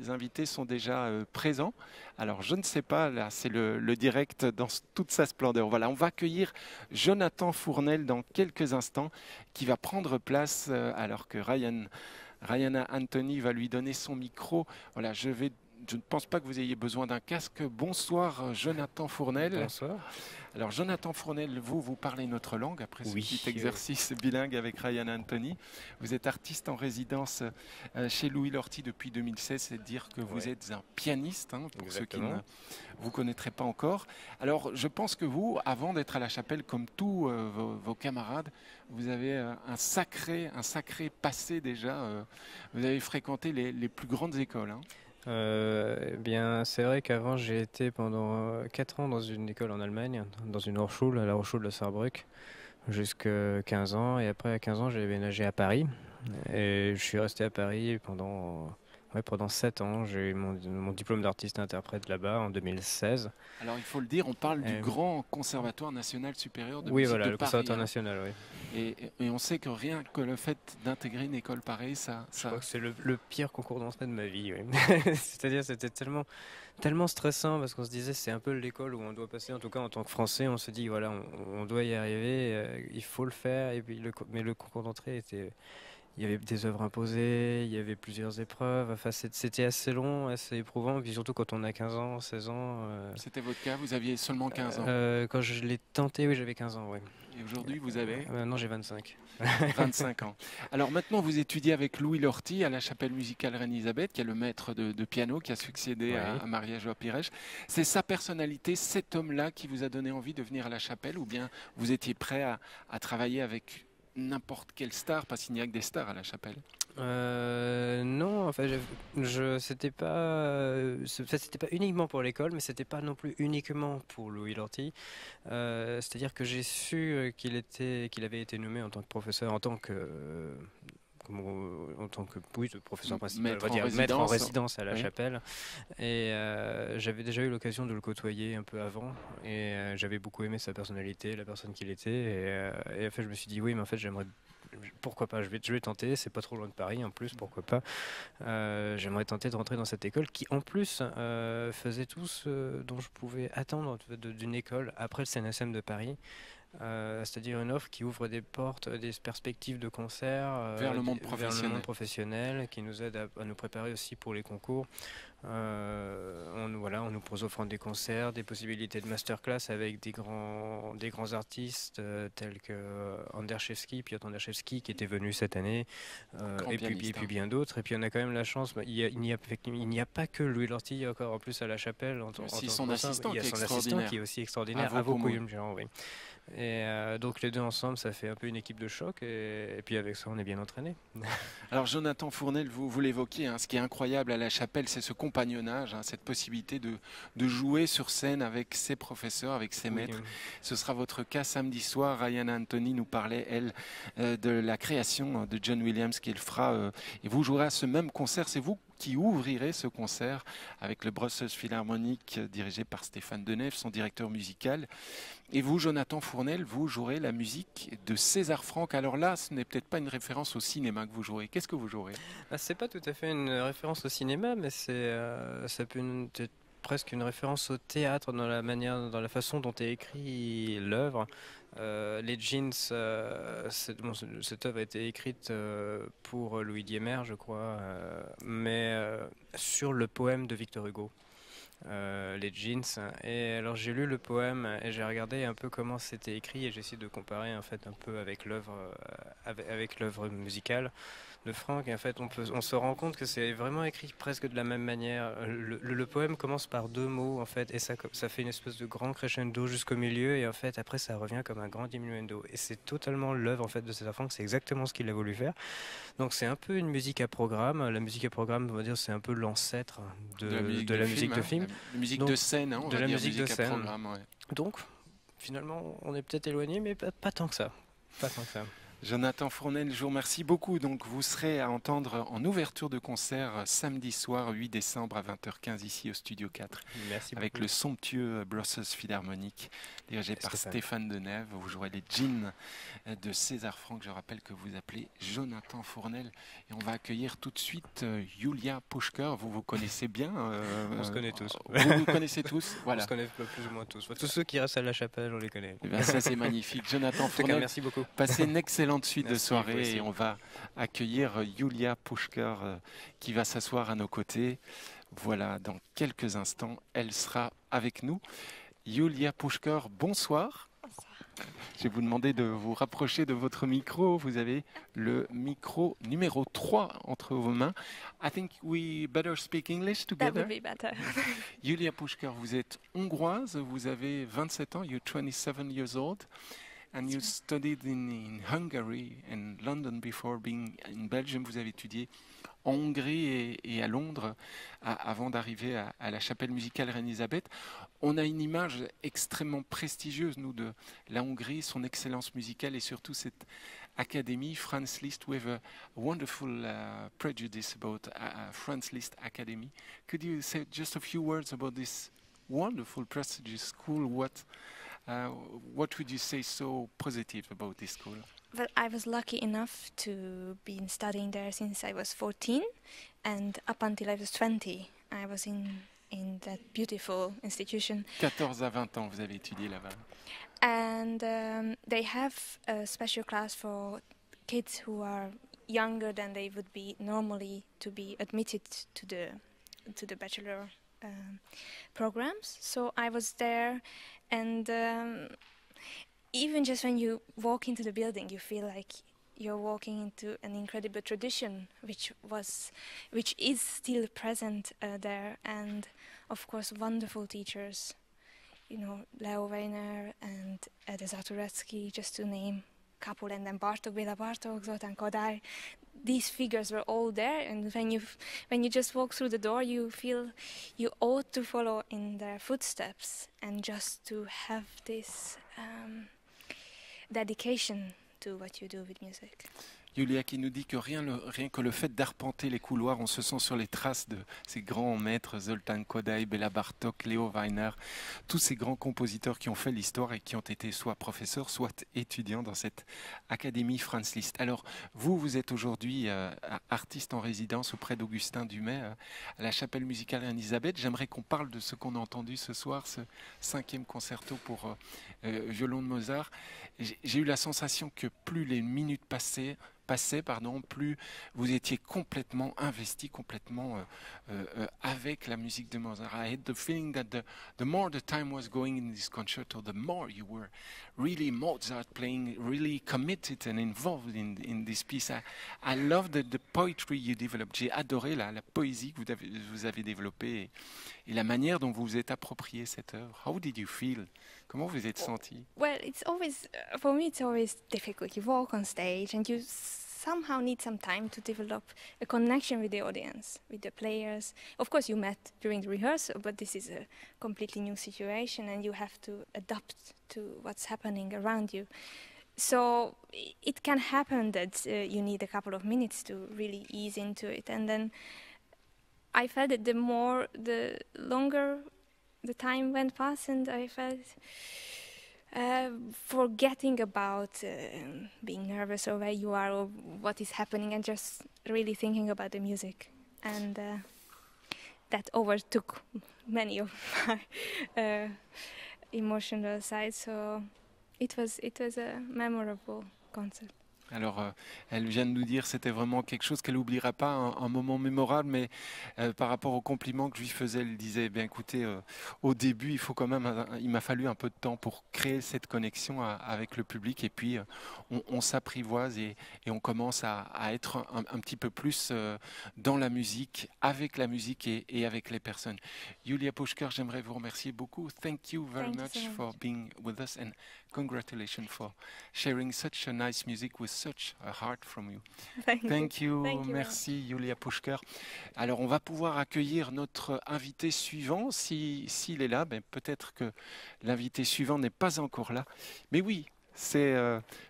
invités sont déjà présents. Alors je ne sais pas, là c'est le direct dans toute sa splendeur. Voilà, on va accueillir Jonathan Fournel dans quelques instants, qui va prendre place alors que Rhiannon Anthony va lui donner son micro. Voilà, je ne pense pas que vous ayez besoin d'un casque. Bonsoir, Jonathan Fournel. Bonsoir. Alors, Jonathan Fournel, vous parlez notre langue après ce petit exercice bilingue avec Rhiannon Anthony. Vous êtes artiste en résidence chez Louis Lortie depuis 2016. C'est dire que vous êtes un pianiste, hein, pour Exactement. Ceux qui ne vous connaîtraient pas encore. Alors, je pense que vous, avant d'être à la Chapelle, comme tous vos camarades, vous avez un sacré passé déjà. Vous avez fréquenté les plus grandes écoles, hein. Bien, c'est vrai qu'avant j'ai été pendant 4 ans dans une école en Allemagne, dans une Hochschule, à la Hochschule de Saarbrück, jusqu'à 15 ans. Et après, à 15 ans, j'ai déménagé à Paris. Et je suis resté à Paris pendant 7 ans. J'ai eu mon diplôme d'artiste-interprète là-bas en 2016. Alors, il faut le dire, on parle du grand Conservatoire National Supérieur de Musique de Paris. Oui, voilà, le Conservatoire National, oui. Et on sait que rien que le fait d'intégrer une école pareille, ça... Je crois que c'est le pire concours d'entrée de ma vie, oui. C'est-à-dire c'était tellement stressant parce qu'on se disait c'est un peu l'école où on doit passer, en tout cas en tant que Français, on se dit voilà, on doit y arriver, il faut le faire. Et puis mais le concours d'entrée était... Il y avait des œuvres imposées, il y avait plusieurs épreuves, enfin, c'était assez long, assez éprouvant, puis surtout quand on a 15 ans, 16 ans... C'était votre cas, vous aviez seulement 15 ans? Quand je l'ai tenté, oui, j'avais 15 ans, oui. Et aujourd'hui, vous avez... Maintenant, j'ai 25. 25 ans. Alors maintenant, vous étudiez avec Louis Lortie à la Chapelle Musicale Reine-Elisabeth, qui est le maître de piano, qui a succédé à Maria-Joa Pirèche. C'est sa personnalité, cet homme-là, qui vous a donné envie de venir à la Chapelle, ou bien vous étiez prêt à travailler avec... n'importe quelle star, parce qu'il n'y a que des stars à la Chapelle. Non, enfin, c'était pas uniquement pour l'école, mais c'était pas non plus uniquement pour Louis Lortie. C'est-à-dire que j'ai su qu'il avait été nommé en tant que professeur, en tant que professeur principal, maître en résidence à la Chapelle. Et j'avais déjà eu l'occasion de le côtoyer un peu avant. Et j'avais beaucoup aimé sa personnalité, la personne qu'il était. Et en fait, je me suis dit, oui, mais en fait, j'aimerais... Pourquoi pas, je vais tenter, c'est pas trop loin de Paris en plus, pourquoi pas. J'aimerais tenter de rentrer dans cette école qui en plus faisait tout ce dont je pouvais attendre d'une école après le CNSM de Paris. C'est-à-dire une offre qui ouvre des portes, des perspectives de concert vers le monde professionnel, qui nous aide à nous préparer aussi pour les concours. On nous propose offrant des concerts, des possibilités de masterclass avec des grands artistes tels que Anderszewski, Piotr Anderszewski qui était venu cette année, et puis bien d'autres. Et puis on a quand même la chance, il n'y a pas que Louis Lortie encore en plus à la Chapelle. Il y a son assistant qui est aussi extraordinaire, à vos oui. Et donc les deux ensemble, ça fait un peu une équipe de choc et puis avec ça on est bien entraîné. Alors Jonathan Fournel, vous l'évoquiez, hein, ce qui est incroyable à la Chapelle, c'est ce compagnonnage, hein, cette possibilité de jouer sur scène avec ses professeurs, avec ses maîtres. Oui. Ce sera votre cas samedi soir. Rhiannon Anthony nous parlait, elle, de la création de John Williams qu'il fera. Et vous jouerez à ce même concert, c'est vous qui ouvrirait ce concert avec le Brussels Philharmonic dirigé par Stéphane Denève, son directeur musical. Et vous, Jonathan Fournel, vous jouerez la musique de César Franck. Alors là, ce n'est peut-être pas une référence au cinéma que vous jouerez. Qu'est-ce que vous jouerez? C'est pas tout à fait une référence au cinéma, mais c'est ça peut être presque une référence au théâtre dans la façon dont est écrit l'œuvre. Les Jeans, cette œuvre a été écrite pour Louis Diemer, je crois, mais sur le poème de Victor Hugo. Les Jeans. Et alors j'ai lu le poème et j'ai regardé un peu comment c'était écrit et j'ai essayé de comparer en fait un peu avec l'œuvre avec l'œuvre musicale de Franck. Et en fait, on se rend compte que c'est vraiment écrit presque de la même manière. Le poème commence par deux mots, en fait, et ça fait une espèce de grand crescendo jusqu'au milieu, et en fait, après, ça revient comme un grand diminuendo. Et c'est totalement l'œuvre, en fait, de César Franck, c'est exactement ce qu'il a voulu faire. Donc, c'est un peu une musique à programme. La musique à programme, on va dire, c'est un peu l'ancêtre de la musique de film. La musique de scène, hein, on va dire, musique à programme, ouais. Donc, finalement, on est peut-être éloigné, mais pas tant que ça. Pas tant que ça. Jonathan Fournel, je vous remercie beaucoup. Donc, vous serez à entendre en ouverture de concert samedi soir, 8 décembre à 20h15 ici au Studio 4. Merci beaucoup. Avec le somptueux Brussels Philharmonic dirigé par Stéphane Denève. Vous jouerez les Jeans de César Franck. Je rappelle que vous appelez Jonathan Fournel. Et on va accueillir tout de suite Yulia Pushker. Vous vous connaissez bien. On se connaît tous. Vous vous connaissez tous. Voilà. On se connaît plus ou moins tous. Tous ceux qui restent à la chapelle, on les connaît. Et bien, ça, c'est magnifique. Jonathan Fournel, cas, merci beaucoup. Passez une excellente suite de soirée et on va accueillir Yulia Pushker qui va s'asseoir à nos côtés. Voilà, dans quelques instants, elle sera avec nous. Yulia Pushker, bonsoir. Bonsoir. Je vais vous demander de vous rapprocher de votre micro. Vous avez le micro numéro 3 entre vos mains. I think we better speak English together. That would be better. Yulia Pushker, vous êtes hongroise, vous avez 27 ans, you're 27 years old. And you studied in Hungary and London before being in Belgium. Vous avez étudié en Hongrie et à Londres avant d'arriver à la Chapelle Musicale Reine-Elisabeth. On a une image extrêmement prestigieuse, nous, de la Hongrie, son excellence musicale et surtout cette académie, Franz Liszt, with a wonderful prejudice about Franz Liszt Academy. Could you say just a few words about this wonderful prestigious school? What would you say so positive about this school? Well, I was lucky enough to be studying there since I was 14, and up until I was 20, I was in that beautiful institution. 14 à 20 ans, vous avez étudié là-bas. And they have a special class for kids who are younger than they would be normally to be admitted to the bachelor programs. So I was there, and even just when you walk into the building, you feel like you're walking into an incredible tradition, which is still present there, and of course wonderful teachers, you know, Leo Weiner and Edda Turecki, just to name Kapul, and then Bartok, Béla Bartok, Zoltán Kodály. These figures were all there, and when you just walk through the door, you feel you ought to follow in their footsteps, and just to have this dedication to what you do with music. Yulia qui nous dit que rien que le fait d'arpenter les couloirs, on se sent sur les traces de ces grands maîtres, Zoltán Kodály, Béla Bartók, Leo Weiner, tous ces grands compositeurs qui ont fait l'histoire et qui ont été soit professeurs, soit étudiants dans cette académie Franz Liszt. Alors, vous êtes aujourd'hui artiste en résidence auprès d'Augustin Dumay à la Chapelle Musicale Reine-Elisabeth. J'aimerais qu'on parle de ce qu'on a entendu ce soir, ce 5e concerto pour violon de Mozart. J'ai eu la sensation que plus les minutes passaient, plus vous étiez complètement investi, complètement avec la musique de Mozart. I had the feeling that the more the time was going in this concerto, the more you were really Mozart playing, really committed and involved in this piece. I love the poetry you developed. J'ai adoré la poésie que vous avez développée et la manière dont vous vous êtes approprié cette œuvre. How did you feel? Comment vous êtes senti? Well, it's always, for me, it's always difficult. You walk on stage and you somehow need some time to develop a connection with the audience, with the players. Of course, you met during the rehearsal, but this is a completely new situation and you have to adapt to what's happening around you. So it can happen that you need a couple of minutes to really ease into it. And then I felt that the longer the time went past, and I felt forgetting about being nervous or where you are or what is happening, and just really thinking about the music, and that overtook many of my emotional sides. So it was a memorable concert. Alors, elle vient de nous dire que c'était vraiment quelque chose qu'elle n'oubliera pas, un moment mémorable, mais par rapport aux compliments que je lui faisais, elle disait, bien, écoutez, au début, il m'a fallu un peu de temps pour créer cette connexion avec le public, et puis on s'apprivoise et on commence à être un petit peu plus dans la musique, avec la musique et avec les personnes. Yulia Pushker, j'aimerais vous remercier beaucoup. Thank you very much for being with us and congratulations for sharing such a nice music with such a heart from you. Thank you. Merci Yulia Pushker. Alors on va pouvoir accueillir notre invité suivant, s'il est là, ben, peut-être que l'invité suivant n'est pas encore là. Mais oui, c'est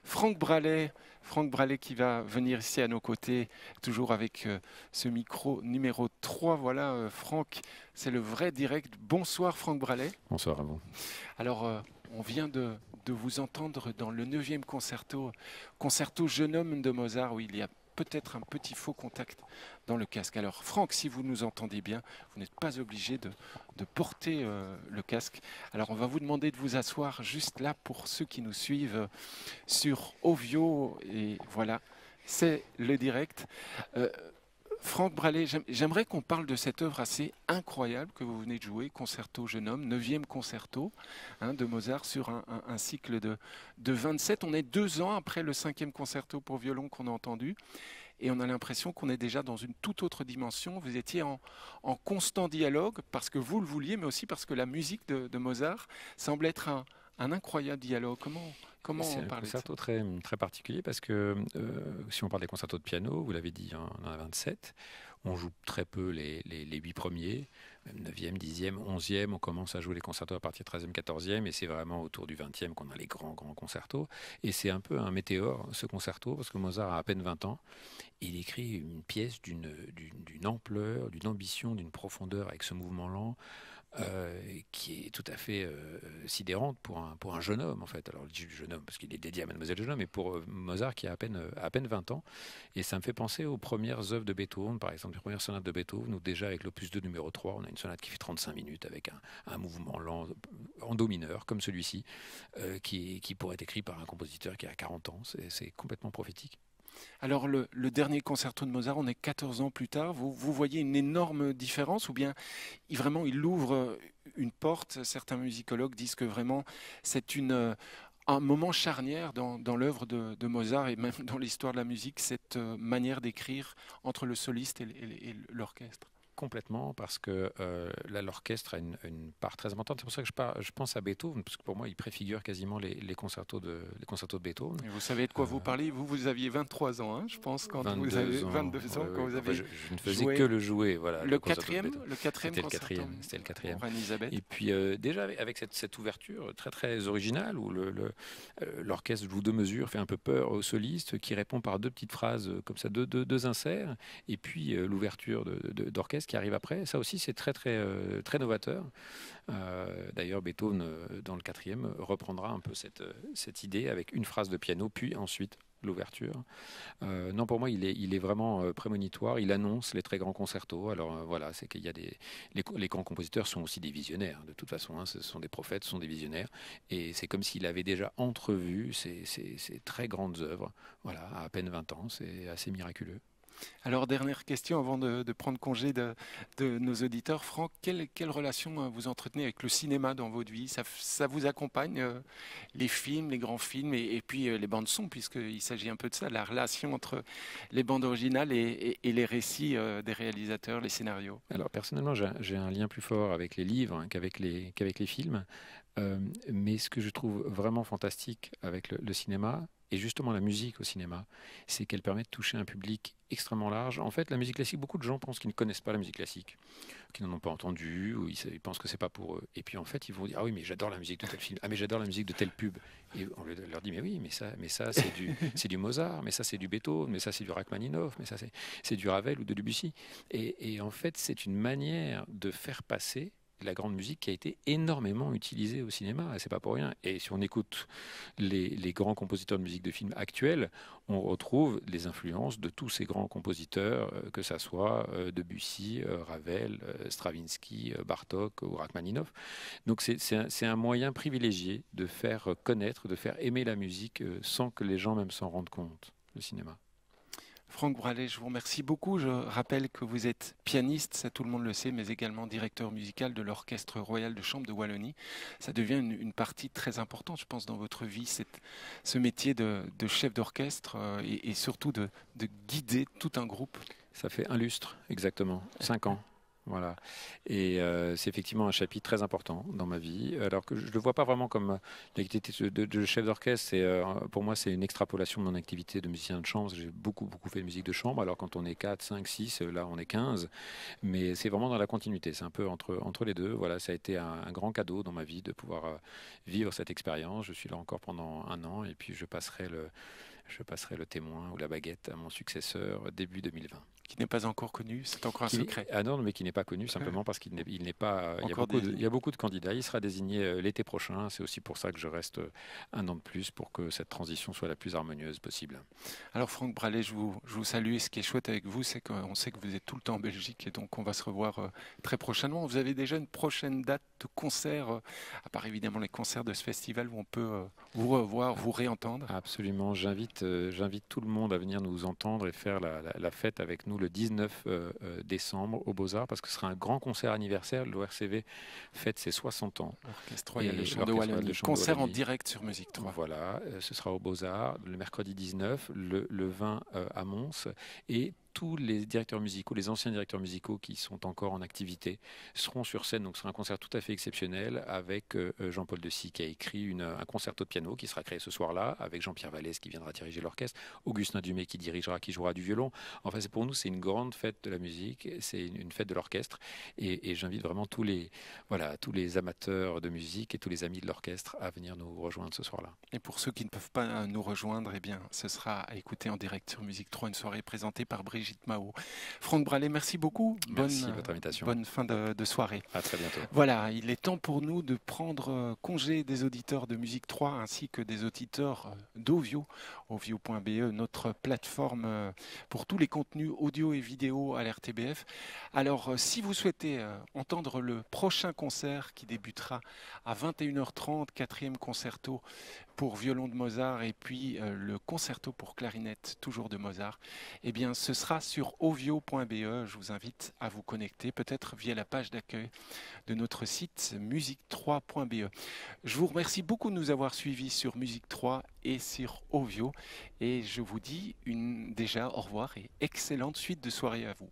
Franck Braley. Franck Braley qui va venir ici à nos côtés, toujours avec ce micro numéro 3. Voilà, Franck, c'est le vrai direct. Bonsoir Franck Braley. Bonsoir à vous. Alors, on vient de vous entendre dans le 9e concerto Jeune Homme de Mozart, où il y a peut-être un petit faux contact dans le casque. Alors Franck, si vous nous entendez bien, vous n'êtes pas obligé de porter le casque. Alors on va vous demander de vous asseoir juste là pour ceux qui nous suivent sur Ovio. Et voilà, c'est le direct. Franck Braley, j'aimerais qu'on parle de cette œuvre assez incroyable que vous venez de jouer, Concerto Jeune Homme, 9e concerto de Mozart sur un cycle de 27. On est 2 ans après le 5e concerto pour violon qu'on a entendu et on a l'impression qu'on est déjà dans une toute autre dimension. Vous étiez en constant dialogue parce que vous le vouliez, mais aussi parce que la musique de Mozart semble être un incroyable dialogue. Comment on parle de ça? C'est un concerto très, très particulier parce que si on parle des concertos de piano, vous l'avez dit, on en a 27, on joue très peu les 8 premiers, même 9e, 10e, 11e, on commence à jouer les concertos à partir de 13e, 14e, et c'est vraiment autour du 20e qu'on a les grands concertos. Et c'est un peu un météore, ce concerto, parce que Mozart a à peine 20 ans, il écrit une pièce d'une ampleur, d'une ambition, d'une profondeur avec ce mouvement lent, qui est tout à fait sidérante pour un jeune homme en fait. Alors je dis jeune homme parce qu'il est dédié à Mademoiselle Jeune Homme, mais pour Mozart qui a à peine 20 ans. Et ça me fait penser aux premières œuvres de Beethoven, par exemple les premières sonates de Beethoven, où déjà avec l'opus 2 numéro 3, on a une sonate qui fait 35 minutes avec un mouvement lent en do mineur comme celui-ci, qui pourrait être écrit par un compositeur qui a 40 ans. C'est complètement prophétique. Alors le dernier concerto de Mozart, on est 14 ans plus tard, vous voyez une énorme différence ou bien vraiment il ouvre une porte? Certains musicologues disent que vraiment c'est un moment charnière dans l'œuvre de Mozart et même dans l'histoire de la musique, cette manière d'écrire entre le soliste et l'orchestre. Complètement, parce que là l'orchestre a une part très importante. C'est pour ça que je pense à Beethoven, parce que pour moi il préfigure quasiment les concertos de Beethoven. Et vous savez de quoi vous parlez, vous aviez 23 ans, hein, je pense, quand vous avez 22 ans, quand vous avez je ne faisais que le jouer, voilà. C'était le quatrième. Et puis déjà avec cette ouverture très très originale où l'orchestre joue 2 mesures, fait un peu peur au soliste qui répond par 2 petites phrases comme ça, 2 inserts, et puis l'ouverture d'orchestre qui arrive après, ça aussi c'est très très très novateur. D'ailleurs Beethoven dans le 4e reprendra un peu cette idée avec une phrase de piano puis ensuite l'ouverture. Non, pour moi il est vraiment prémonitoire, il annonce les très grands concertos. Alors voilà, c'est qu'il y a les grands compositeurs sont aussi des visionnaires de toute façon, hein, ce sont des prophètes, ce sont des visionnaires, et c'est comme s'il avait déjà entrevu ces très grandes œuvres, voilà, à peine 20 ans, c'est assez miraculeux. Alors, dernière question avant de prendre congé de nos auditeurs. Franck, quelle relation vous entretenez avec le cinéma dans votre vie? Ça vous accompagne, les films, les grands films et puis les bandes-sons, puisqu'il s'agit un peu de ça, la relation entre les bandes originales et les récits des réalisateurs, les scénarios? Alors, personnellement, j'ai un lien plus fort avec les livres qu'avec les films. Mais ce que je trouve vraiment fantastique avec le cinéma, et justement la musique au cinéma, c'est qu'elle permet de toucher un public extrêmement large. En fait, la musique classique, beaucoup de gens pensent qu'ils ne connaissent pas la musique classique, qu'ils n'en ont pas entendu, ou ils pensent que c'est pas pour eux. Et puis en fait, ils vont dire « Ah oui, mais j'adore la musique de tel film, ah mais j'adore la musique de telle pub ». Et on leur dit « Mais oui, mais ça c'est du Mozart, mais ça c'est du Beethoven, mais ça c'est du Rachmaninoff, mais ça c'est du Ravel ou de Debussy ». Et en fait, c'est une manière de faire passer la grande musique qui a été énormément utilisée au cinéma, et c'est pas pour rien. Et si on écoute les grands compositeurs de musique de film actuels, on retrouve les influences de tous ces grands compositeurs, que ça soit Debussy, Ravel, Stravinsky, Bartók ou Rachmaninoff. Donc c'est un moyen privilégié de faire connaître, de faire aimer la musique sans que les gens même s'en rendent compte. le cinéma. Franck Braley, je vous remercie beaucoup. Je rappelle que vous êtes pianiste, ça tout le monde le sait, mais également directeur musical de l'Orchestre Royal de Chambre de Wallonie. Ça devient une partie très importante, je pense, dans votre vie, ce métier de chef d'orchestre et surtout de guider tout un groupe. Ça fait un lustre, exactement, 5 ans. Voilà. Et c'est effectivement un chapitre très important dans ma vie. Alors que je ne le vois pas vraiment comme l'activité de chef d'orchestre. Pour moi, c'est une extrapolation de mon activité de musicien de chambre. J'ai beaucoup fait de musique de chambre. Alors quand on est 4, 5, 6, là on est 15. Mais c'est vraiment dans la continuité. C'est un peu entre les deux. Voilà, ça a été un grand cadeau dans ma vie de pouvoir vivre cette expérience. Je suis là encore pendant 1 an et puis je passerai le témoin ou la baguette à mon successeur début 2020. Qui n'est pas encore connu, c'est encore un secret. Ah non, mais qui n'est pas connu simplement parce qu'il n'est pas... Il y a beaucoup de candidats, il sera désigné l'été prochain, c'est aussi pour ça que je reste 1 an de plus pour que cette transition soit la plus harmonieuse possible. Alors Franck Braley, je vous salue et ce qui est chouette avec vous, c'est qu'on sait que vous êtes tout le temps en Belgique et donc on va se revoir très prochainement. Vous avez déjà une prochaine date de concert, à part évidemment les concerts de ce festival où on peut vous revoir, vous réentendre? Absolument, j'invite tout le monde à venir nous entendre et faire la fête avec nous le 19 décembre aux Beaux-Arts, parce que ce sera un grand concert anniversaire. L'ORCV fête ses 60 ans. Orchestre Royal de Chambre de Wallonie. Concert en direct sur Musique 3. Voilà, ce sera aux Beaux-Arts le mercredi 19, le 20 à Mons, et tous les directeurs musicaux, les anciens directeurs musicaux qui sont encore en activité seront sur scène. Donc ce sera un concert tout à fait exceptionnel avec Jean-Paul Dessy qui a écrit un concerto de piano qui sera créé ce soir-là, avec Jean-Pierre Vallès qui viendra diriger l'orchestre, Augustin Dumay qui jouera du violon. Enfin pour nous c'est une grande fête de la musique, c'est une fête de l'orchestre et j'invite vraiment tous les amateurs de musique et tous les amis de l'orchestre à venir nous rejoindre ce soir-là. Et pour ceux qui ne peuvent pas nous rejoindre, eh bien, ce sera à écouter en direct sur Musique 3, une soirée présentée par Brigitte Mao. Franck Braley, merci beaucoup. Merci de votre invitation. Bonne fin de soirée. À très bientôt. Voilà, il est temps pour nous de prendre congé des auditeurs de Musique 3 ainsi que des auditeurs d'Ovio, ovio.be, notre plateforme pour tous les contenus audio et vidéo à l'RTBF. Alors, si vous souhaitez entendre le prochain concert qui débutera à 21h30, 4e concerto pour violon de Mozart et puis le concerto pour clarinette, toujours de Mozart, eh bien, ce sera sur ovio.be. Je vous invite à vous connecter, peut-être via la page d'accueil de notre site musique3.be. Je vous remercie beaucoup de nous avoir suivis sur Musique 3 et sur Ovio. Et je vous dis déjà au revoir et excellente suite de soirée à vous.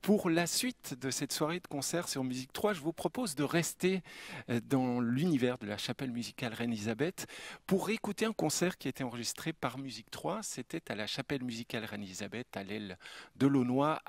Pour la suite de cette soirée de concert sur Musique 3, je vous propose de rester dans l'univers de la Chapelle Musicale Reine-Elisabeth pour écouter un concert qui a été enregistré par Musique 3. C'était à la Chapelle Musicale Reine-Elisabeth, à l'aile de l'Aunois.